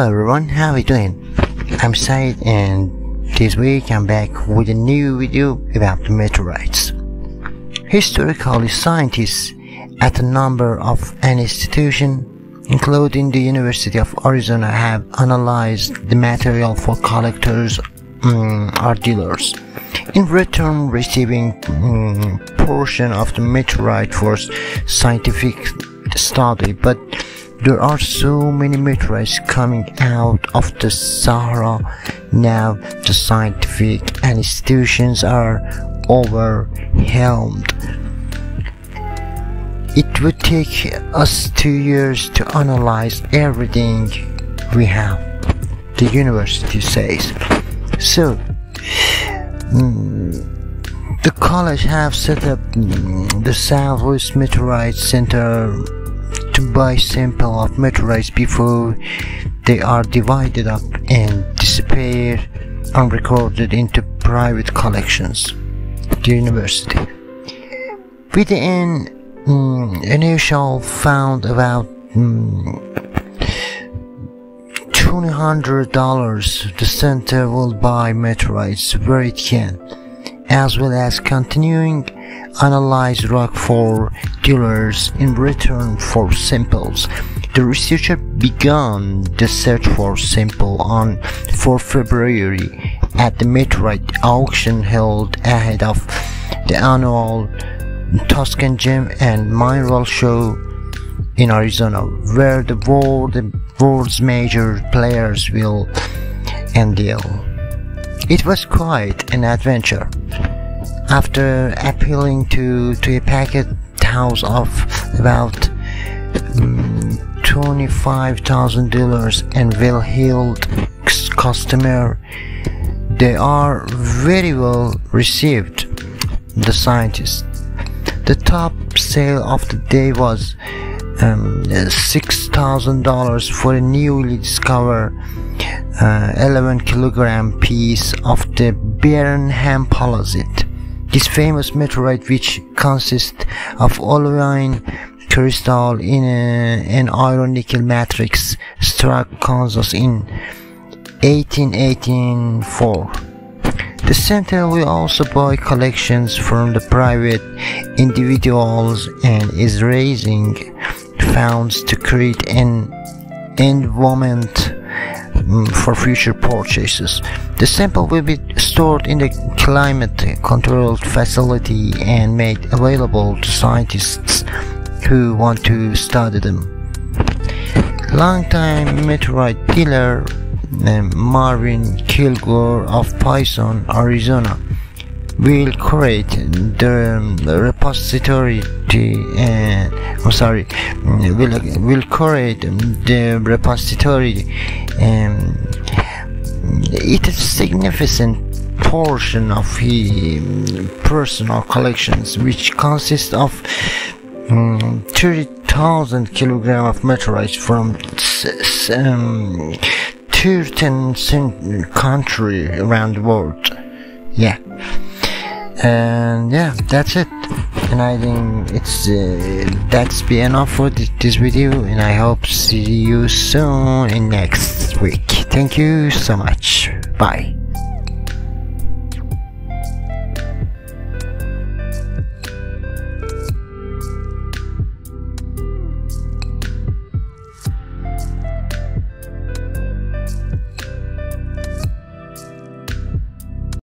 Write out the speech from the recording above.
Hello everyone, how are you doing? I'm Saeed and this week I'm back with a new video about meteorites. Historically, scientists at a number of an institution, including the University of Arizona, have analyzed the material for collectors or dealers, in return receiving portion of the meteorite for scientific study. But there are so many meteorites coming out of the Sahara now, the scientific institutions are overwhelmed. It would take us 2 years to analyze everything we have, the university says. So, the college have set up the Southwest Meteorite Center to buy sample of meteorites before they are divided up and disappear unrecorded into private collections, the university. With an initial found about $200, the center will buy meteorites where it can, as well as continuing analyze rock for dealers in return for samples. The researcher began the search for sample on 4 February at the meteorite auction held ahead of the annual Tucson Gem and Mineral Show in Arizona, where the world's major players will deal. It was quite an adventure. After appealing to a packet house of about $25,000 and well-heeled customer, they are very well received, the scientists. The top sale of the day was $6,000 for a newly discovered 11-kilogram piece of the Berenham Palosite. This famous meteorite, which consists of olivine crystal in an iron-nickel matrix, struck Kansas in 1884. The center will also buy collections from the private individuals and is raising funds to create an endowment for future purchases. The sample will be stored in the climate-controlled facility and made available to scientists who want to study them. Longtime meteorite dealer Marvin Kilgore of Payson, Arizona, will create the repository. Will create the repository. It is a significant portion of his personal collections, which consists of 30,000 kilograms of meteorites from 13 countries around the world. Yeah. And yeah, that's it, and I think it's that's be enough for this video, and I hope see you soon in next week. Thank you so much, bye.